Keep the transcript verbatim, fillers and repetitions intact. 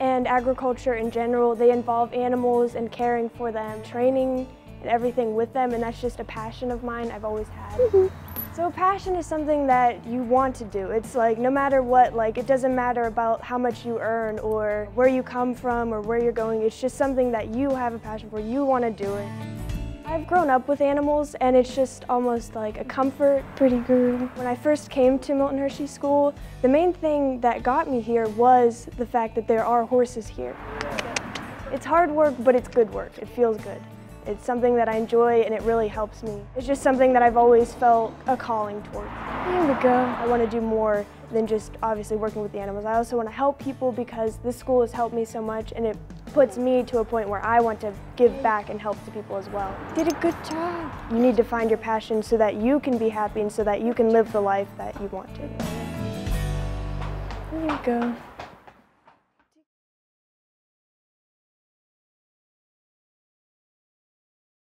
and agriculture in general. They involve animals and caring for them, training and everything with them, and that's just a passion of mine I've always had. Mm-hmm. So passion is something that you want to do. It's like no matter what, like it doesn't matter about how much you earn or where you come from or where you're going. It's just something that you have a passion for, you want to do it. I've grown up with animals and it's just almost like a comfort. Pretty girl. When I first came to Milton Hershey School, the main thing that got me here was the fact that there are horses here. It's hard work, but it's good work. It feels good. It's something that I enjoy and it really helps me. It's just something that I've always felt a calling towards. Here we go. I want to do more than just obviously working with the animals. I also want to help people because this school has helped me so much and it puts me to a point where I want to give back and help to people as well. Did a good job. You need to find your passion so that you can be happy and so that you can live the life that you want to. There you go.